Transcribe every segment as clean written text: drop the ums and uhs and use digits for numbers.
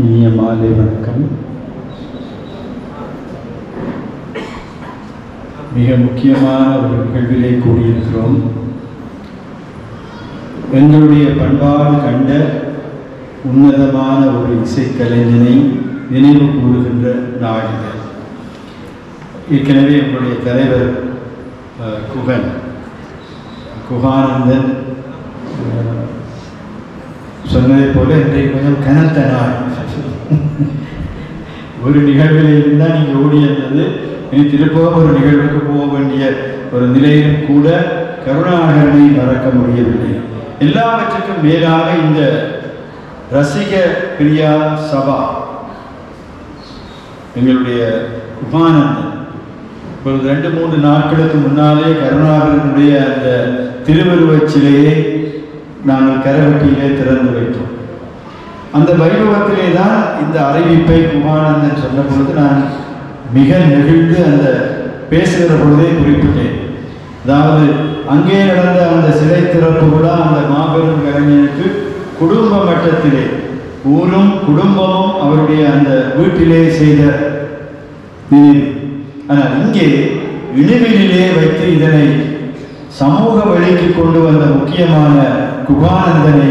இனிய மாலை வணக்கம். மிக முக்கியமான ஒரு நிகழ்விலே கூடியிருக்கிறோம். எங்களுடைய பண்பாடு கண்ட உன்னதமான ஒரு இசைக்கலைஞனை நினைவு கூறுகின்ற நாள். ஏற்கனவே எங்களுடைய தலைவர் குகானந்தன் சொன்னதை போல இன்றைக்கு கொஞ்சம் கனத்த நாள். ஒரு நிகழ்வில் இருந்தால் நீங்கள் ஓடியிருந்தது இனி திருப்பவும் ஒரு நிகழ்வுக்கு போக வேண்டிய ஒரு நிலையிலும் கூட கருணாகரனை மறக்க முடியவில்லை. எல்லாவற்றுக்கும் மேலாக இந்த ரசிக பிரியா சபா எங்களுடைய குகானந்தன் ஒரு 2-3 நாட்களுக்கு முன்னாலே கருணாகரனுடைய அந்த திருவருவச் சிலையை நாங்கள் கரவட்டியிலே திறந்து வைத்தோம். அந்த வைபவத்திலே தான் இந்த அறிவிப்பை குகானந்தன் சொன்ன பொழுது நான் மிக நெகிழ்ந்து அந்த பேசுகிற பொழுதே குறிப்பிட்டேன். அதாவது அங்கே நடந்த அந்த சிலை திறப்பு விழா அந்த மாபெரும் கலைஞனுக்கு குடும்ப மட்டத்திலே ஊரும் குடும்பமும் அவருடைய அந்த வீட்டிலே செய்த நினைவு. ஆனால் இங்கே இனிவிலே வைத்து இதனை சமூக வழிக்கு கொண்டு வந்த முக்கியமான குகானந்தனை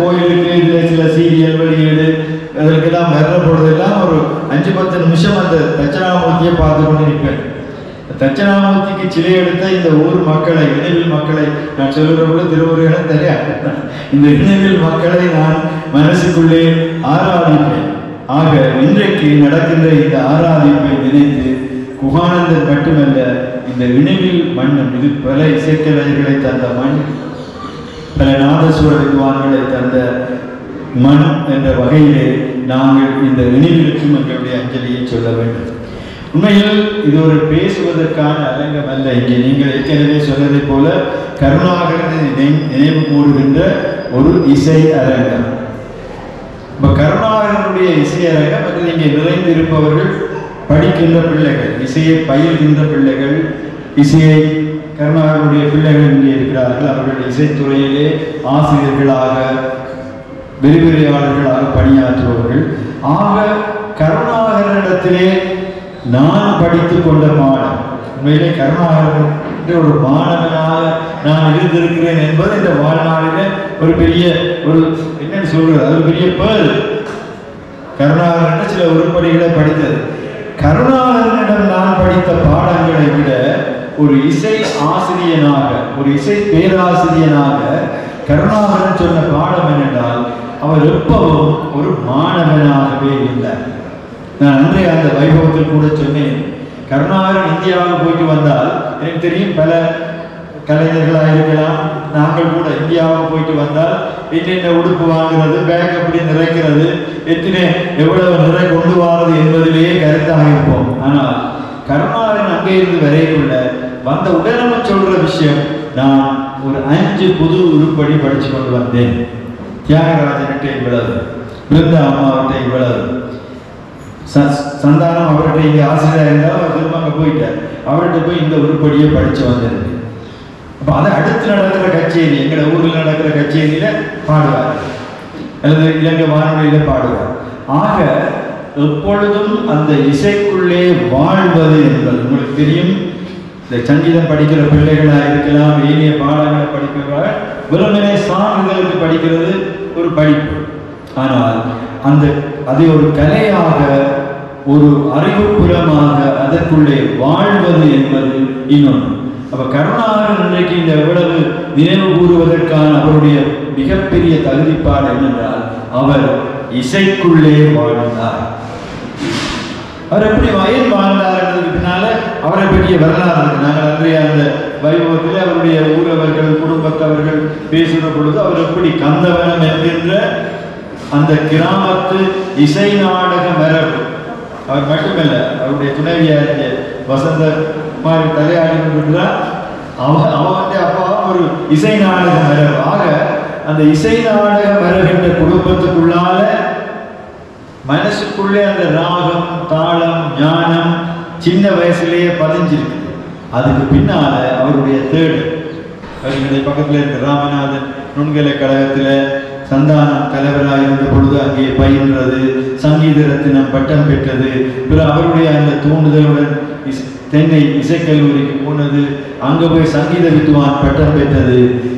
கோயிலுக்கு இல்லை சில சீரியல் வெளியீடு அதற்கெல்லாம் வர்ற பொழுதெல்லாம் ஒரு 5-10 நிமிஷம் அந்த தட்சணாமூர்த்தியை பார்த்து கொண்டு நிற்பேன். தட்சணாமூர்த்திக்கு சிலை எடுத்த இந்த ஊர் மக்களை இணைவில் மக்களை நான் சொல்லுகிற போது திருவுருவம் தெரியாது. இந்த இணைவில் மக்களை நான் மனசுக்குள்ளே ஆராதிப்பேன். ஆக இன்றைக்கு நடக்கின்ற இந்த ஆராதிப்பை நினைத்து குகானந்தர் மட்டுமல்ல இந்த இணைவில் மண்ணும் இது பல இசைக்கலைகளை தந்த மண், பல நாதசுவர வித்வான்களை தந்த மண் என்ற வகையிலே நாங்கள் இந்த இணைவிற்கும் எங்களுடைய அஞ்சலியை சொல்ல வேண்டும். உண்மையில் இது ஒரு பேசுவதற்கான அரங்கம் அல்ல. இங்கே நீங்கள் ஏற்கனவே சொன்னதை போல கருணாகரனை நினைவு கூறுகின்ற ஒரு இசை அரங்கம். இப்போ கருணாகரனுடைய இசை அரங்கம் அது இங்கே நிறைந்து இருப்பவர்கள் படிக்கின்ற பிள்ளைகள், இசையை பயில்கின்ற பிள்ளைகள், இசையை கருணாகரனுடைய பிள்ளைகள் இங்கே இருக்கிறார்கள். அவர்கள் இசைத்துறையிலே ஆசிரியர்களாக விரிவுரையாளர்களாக பணியாற்றுபவர்கள். ஆக கருணாகரனிடத்திலே நான் படித்து கொண்ட பாடம் உண்மையிலே கருணாகரன் ஒரு மாணவனாக நான் இருந்திருக்கிறேன் என்பது இந்த வாழ்நாளில ஒரு பெரிய ஒரு என்னன்னு சொல்றது அது பெரிய பேர். கருணாகரன் சில உருப்படிகளை படித்தது. கருணாகரனிடம் நான் படித்த பாடங்களை விட ஒரு இசை ஆசிரியனாக ஒரு இசை பேராசிரியனாக கருணாகரன் சொன்ன பாடம் என்னென்றால் அவர் எப்பவும் ஒரு மாணவனாகவே இல்லை. நான் அன்றைய அந்த வைபவத்தில் கூட சொன்னேன், கருணாகரன் இந்தியாவுக்கு போயிட்டு வந்தால் எனக்கு தெரியும் பல கலைஞர்களாக இருக்கலாம், நாங்கள் கூட இந்தியாவுக்கு போயிட்டு வந்தால் என்னென்ன உடுப்பு வாங்குறது, பேக் எப்படி நிறைக்கிறது, எத்தனை எவ்வளவு நிறை கொண்டு வாரது என்பதிலேயே கருத்தாக இருப்போம். ஆனால் கருணாகரன் அங்கே இருந்து வரைக்குள்ள வந்த உடனே சொல்ற விஷயம், நான் ஒரு 5 புது உருப்படி படிச்சு கொண்டு வந்தேன். தியாகராஜன்கிட்ட இவ்வளவு, பிருந்தா அம்மாவிட்ட இவ்வளவு, சந்தானம் அவர்கிட்ட இங்கே ஆசிரியராக இருந்தாலும் அவர் திரும்ப அங்கே போயிட்டார், அவர்கிட்ட போய் இந்த உருப்படியை படித்து வந்திருக்கு. அப்போ அதை அடுத்து நடக்கிற கச்சேரி எங்களை ஊரில் நடக்கிற கச்சேரியில் பாடுவார் அல்லது இலங்கை வானொலியில் பாடுவார். ஆக எப்பொழுதும் அந்த இசைக்குள்ளே வாழ்வது என்பது உங்களுக்கு தெரியும். இந்த சங்கீதம் படிக்கிற பிள்ளைகளாக இருக்கலாம், ஏனைய பாடங்களை படிக்கிறவர்களாக விளம்பனை சான்றுகளுக்கு படிக்கிறது ஒரு படிப்பு. ஆனால் அந்த அதை ஒரு கலையாக ஒரு அறிவுப்புறமாக அதற்குள்ளே வாழ்வது என்பது இன்னொன்று. அப்போ கருணாகரன் இன்றைக்கு இந்த எவ்வளவு நினைவு கூறுவதற்கான அவருடைய மிகப்பெரிய தகுதிப்பாடு என்னென்றால் அவர் இசைக்குள்ளே வாழ்ந்தார். அவர் எப்படி வயல் வாழ்ந்தார் என்பதுனால அவரை பற்றிய வரலாறு நாங்கள் அன்றைய அந்த வைபவத்தில் அவருடைய ஊரவர்கள் குடும்பத்தவர்கள் பேசுகிற பொழுது அவர் எப்படி கந்தவனம் என்கின்ற அந்த கிராமத்து இசை நாடக மரபு அவர் மட்டுமல்ல அவருடைய துணைவியாரிய வசந்த மாதிரி தலையாடி கொண்டிருக்கிறார். அவன் அப்பாவும் ஒரு இசை நாடக மரபு. ஆக அந்த இசை நாடகம் வருகின்ற குடும்பத்துக்குள்ளால மனசுக்குள்ளே அந்த ராகம் தாளம் ஞானம் சின்ன வயசுலேயே பதிஞ்சிருக்கு. அதுக்கு பின்னால அவருடைய தேடு கவிஞரை பக்கத்தில் இருந்த ராமநாதன் நுண்கலை கழகத்தில் சந்தானம் தலைவராக இருந்த பொழுது அங்கே பயின்றது, சங்கீத ரத்தினம் பட்டம் பெற்றது. பிற அவருடைய அந்த தூண்டுதலுடன் தென்னை இசைக்கல்லூரிக்கு போனது, அங்கே போய் சங்கீத வித்வான் பட்டம் பெற்றது.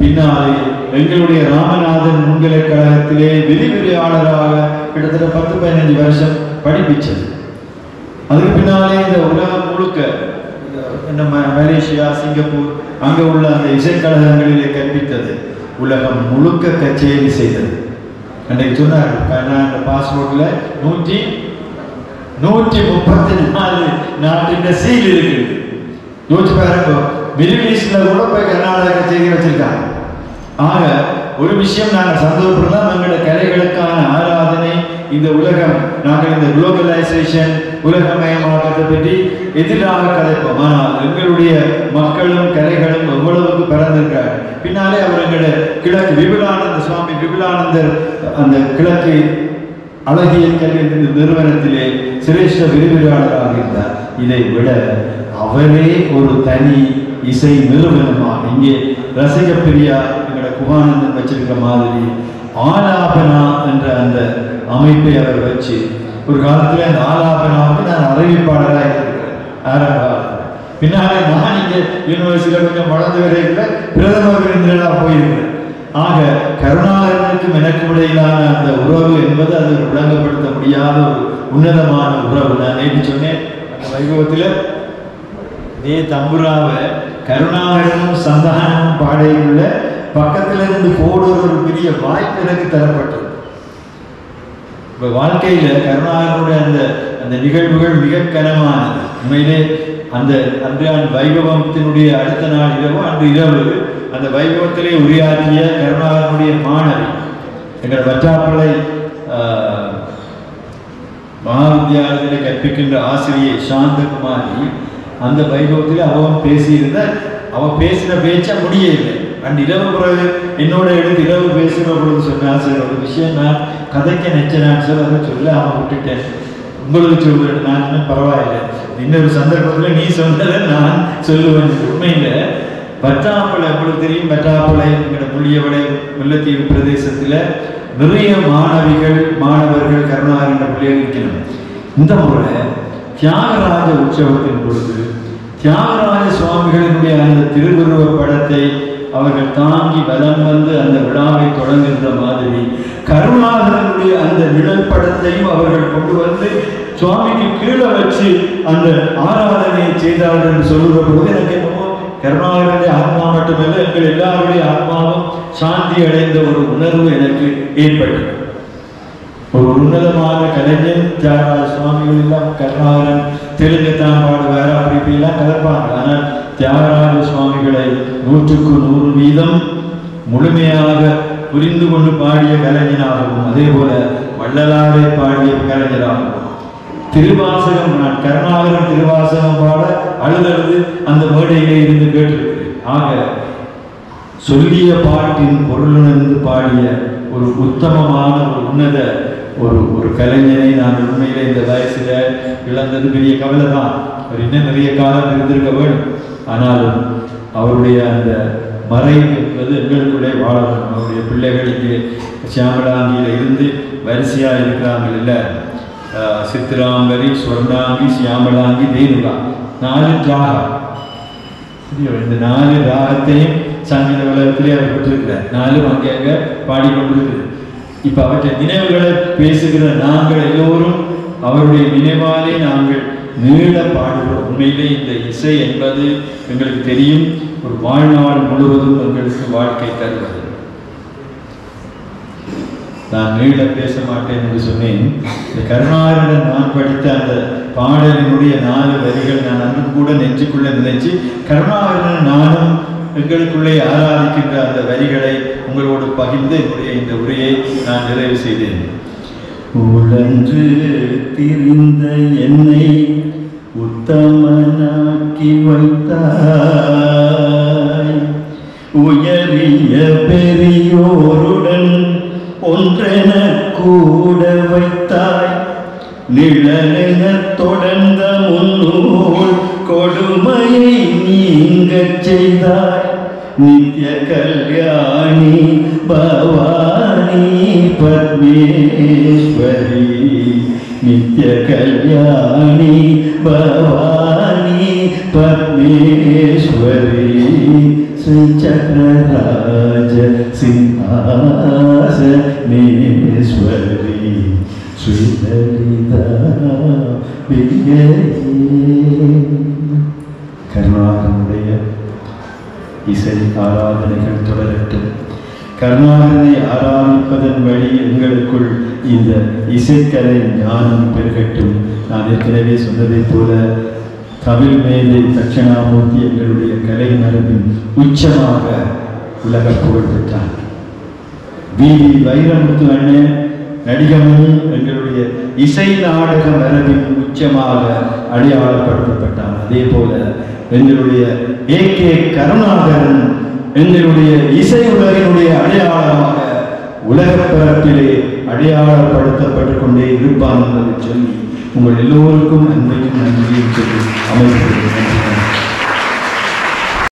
பின்னாலே எங்களுடைய ராமநாதன் நுண்கலை கழகத்திலே விரிவிரியாளராக கிட்டத்தட்ட 10-15 வருஷம் படிப்பிச்சது. அதுக்கு பின்னாலே இந்த உலகம் முழுக்க நம்ம மலேசியா, சிங்கப்பூர் அங்கே உள்ள அந்த இசைக்கழகங்களிலே கற்பித்தது. உலகம் முழுக்க கச்சேரி செய்தது. அன்றைக்கு சொன்னார்கள் பாஸ்போர்ட்ல 134 நாட்டின் சீல் இருக்குது. யோசிச்சு பாருங்க, மிடில் ஈஸ்ட்ல கூட போய் கர்நாடக கச்சேரி வச்சிருக்காங்க. ஆக ஒரு விஷயம் நாங்கள் சந்தோஷப்படுறோம், எங்களோட கலைகளுக்கான ஆராதனை இந்த உலகம், நாங்கள் இந்த குளோபலைசேஷன் உலகமயமாக்கத்தை பற்றி எதிராக கதைப்போம். ஆனால் எங்களுடைய மக்களும் கலைகளும் எவ்வளவுக்கு பிறந்திருக்கிறார்கள். பின்னாலே அவர்களோட கிழக்கு விபுலானந்த சுவாமி விபுலானந்தர் அந்த கிழக்கு அழகியல் கல்வி நிறுவனத்திலே சிரேஷ்ட விரிவுரையாளராக இருந்தார். இதை விட அவரே ஒரு தனி இசை நிறுவனமா இங்கே ரசிக பிரியா எங்களோட குகானந்தன் வச்சிருக்கிற மாதிரி ஆலாபனா என்ற அந்த அமைப்பை அவர் வச்சு ஒரு காலத்தில் அந்த ஆலாபனாவுக்கு நான் அறிவிப்பாளராக இருக்கிறேன். பின்னாலே நான் இங்கே யூனிவர்சிட்டியில் கொஞ்சம் வளர்ந்து வரையில பிரதம விருந்தினராக போயிருக்கிறேன். ஆக கருணாகரனுக்கும் எனக்கும் இடையிலான அந்த உறவு என்பது அது விளங்கப்படுத்த முடியாத ஒரு உன்னதமான உறவு. நான் நேற்று சொன்னேன் வைபவத்தில், இதே தம்புராவை கருணாகரனும் சந்தானமும் பாடையுள்ள பக்கத்தில் இருந்து போடுவது ஒரு பெரிய வாய்ப்பு எனக்கு தரப்பட்டது. இப்போ வாழ்க்கையில் கருணாகரனுடைய அந்த அந்த நிகழ்வுகள் மிக கனமானது. உண்மையிலே அந்த அன்றைய வைபவத்தினுடைய அடுத்த நாள் இரவு, அன்று இரவு அந்த வைபவத்திலே உரையாற்றிய கருணாகரனுடைய மாணவி எங்கள் வற்றாப்பிள்ளை மகாவித்தியாலயத்தில் கற்பிக்கின்ற ஆசிரியை சாந்தகுமாரி அந்த வைபவத்திலே அவன் பேசியிருந்த அவன் பேசின பேச்சா முடியவில்லை. அண்ட் இரவு பிறகு என்னோட எடுத்து இரவு பேசுகிற பொழுது சொன்ன ஆசிரியர் ஒரு விஷயம் நான் கதைக்க நினைச்சேன் சார், அதை சொல்ல அவன் விட்டுட்டேன். உங்களுக்கு சொல்லுவேன் நான் பரவாயில்லை, இன்னொரு சந்தர்ப்பத்தில் நீ சொன்னதை நான் சொல்லுவேன். உண்மையில் பற்றாப்புளை உங்களுக்கு தெரியும், பற்றாப்புளை என்கிற புள்ளியவளை முல்லைத்தீவு பிரதேசத்தில் நிறைய மாணவிகள் மாணவர்கள் கருணாகரன் பிள்ளைகள் இருக்கணும். இந்த முறை தியாகராஜ உற்சவத்தின் பொழுது தியாகராஜ சுவாமிகளினுடைய அந்த திருவுருவ படத்தை அவர்கள் தாங்கி பலம் வந்து அந்த விழாவை தொடங்குகின்ற மாதிரி கருணாகரனுடைய அந்த நிழல் படத்தையும் அவர்கள் கொண்டு வந்து சுவாமிக்கு கீழே வச்சு அந்த ஆராதனையை செய்தார்கள் என்று சொல்லுகிற பொழுது எனக்கு என்னமோ கருணாகரனுடைய ஆத்மா மட்டுமல்ல, எங்கள் எல்லாருடைய ஆத்மாவும் சாந்தி அடைந்த ஒரு உணர்வு எனக்கு ஏற்பட்டது. ஒரு உன்னதமான கலைஞன் தியாகராஜ சுவாமிகள் எல்லாம் கருணாகரன் தெலுங்குத்தான் பாடுவார், அப்படி இப்படிலாம் கலப்பாங்க. ஆனால் தியாகராஜ சுவாமிகளை 100% வீதம் முழுமையாக புரிந்து கொண்டு பாடிய கலைஞனாகவும், அதே போல வள்ளலாரை பாடிய கலைஞராகவும் திருவாசகம், நான் கருணாகரன் திருவாசகம் பாட அழுதழுது அந்த மேடையிலே இருந்து கேட்டிருக்கிறேன். ஆக சொல்லிய பாட்டின் பொருளிலிருந்து பாடிய ஒரு உத்தமமான ஒரு உன்னத ஒரு கலைஞனை நான் உண்மையிலே இந்த வயசுல இழந்தது பெரிய கவலை தான். அவர் இன்னும் நிறைய காலம் இருந்திருக்க வேண்டும். ஆனாலும் அவருடைய அந்த மறைவு என்பது எங்களுக்குள்ளே வாழணும். அவருடைய பிள்ளைகளுக்கு சியாமலாங்கியில் இருந்து வரிசையாக இருக்கிறாங்க இல்லை, சித்திராம்பரி, சொர்ணாங்கி, சியாமலாங்கி, தேனுகா, 4 ராகம். இந்த 4 ராகத்தையும் சங்கீத வளத்திலே அவர் பெற்றிருக்கிறார். 4 அங்கே அங்கே பாடிக்கொண்டிருக்கிறது. இப்போ அவற்றை நினைவுகளை பேசுகிற நாங்கள் எல்லோரும் அவருடைய நினைவாலே நாங்கள் நீள பாடுகிறோம். உண்மையிலே இந்த இசை என்பது எங்களுக்கு தெரியும், ஒரு வாழ்நாள் முழுவதும் எங்களுக்கு வாழ்க்கை தருவது. நான் நீள பேச மாட்டேன் என்று சொன்னேன். இந்த கருணாகரன் நான் படித்த அந்த பாடலினுடைய 4 வரிகள் நான் அன்று கூட நெஞ்சுக்குள்ள நினைச்சு கருணாகரன் நானும் எங்களுக்குள்ளே ஆராதிக்கின்ற அந்த வரிகளை உங்களோடு பகிர்ந்து என்னுடைய இந்த உரையை நான் நிறைவு செய்தேன். உழன்று திரிந்த என்னை உத்தமனாக்கி வைத்தாய், உயரிய பெரியோரு ஒன்றென கூட வைத்தாய். நிழலைத் தொடர்ந்த முன்னூல் கொடுமையை நீங்கச் செய்தாய். நித்ய கல்யாணி பவானி பத்மேஸ்வரி, நித்ய கல்யாணி பவானி பத்மேஸ்வரி, ஸ்ரீ சக்ரராஜ சிம்ஹாசனேஸ்வரி, ஸ்ரீ லலிதா கருணாகரனுடைய இசை ஆராதனைகள் தொடரட்டும். கருணாகரனை ஆராதிப்பதன் வழி எங்களுக்குள் இந்த இசைக்கலை ஞானம் பெருகட்டும். நான் ஏற்கனவே சொன்னதைப் போல தமிழ் மேதை தட்சிணாமூர்த்தி எங்களுடைய கலை மரபின் உச்சமாக உலக புகழ் பெற்றார். வீதி வைரமுத்து அண்ணன் நடிகமும் எங்களுடைய இசை நாடக மரபின் உச்சமாக அடையாளப்படுத்தப்பட்டார். அதே போல எங்களுடைய ஏ.கே. கருணாகரன் எங்களுடைய இசை உலகினுடைய அடையாளமாக உலகப்பரப்பிலே அடையாளப்படுத்தப்பட்டுக் கொண்டே இருப்பான் என்பதை சொல்லி உங்கள் எல்லோருக்கும் அன்பையும் நன்றியும் சொல்லி அமைந்திருக்கிறேன்.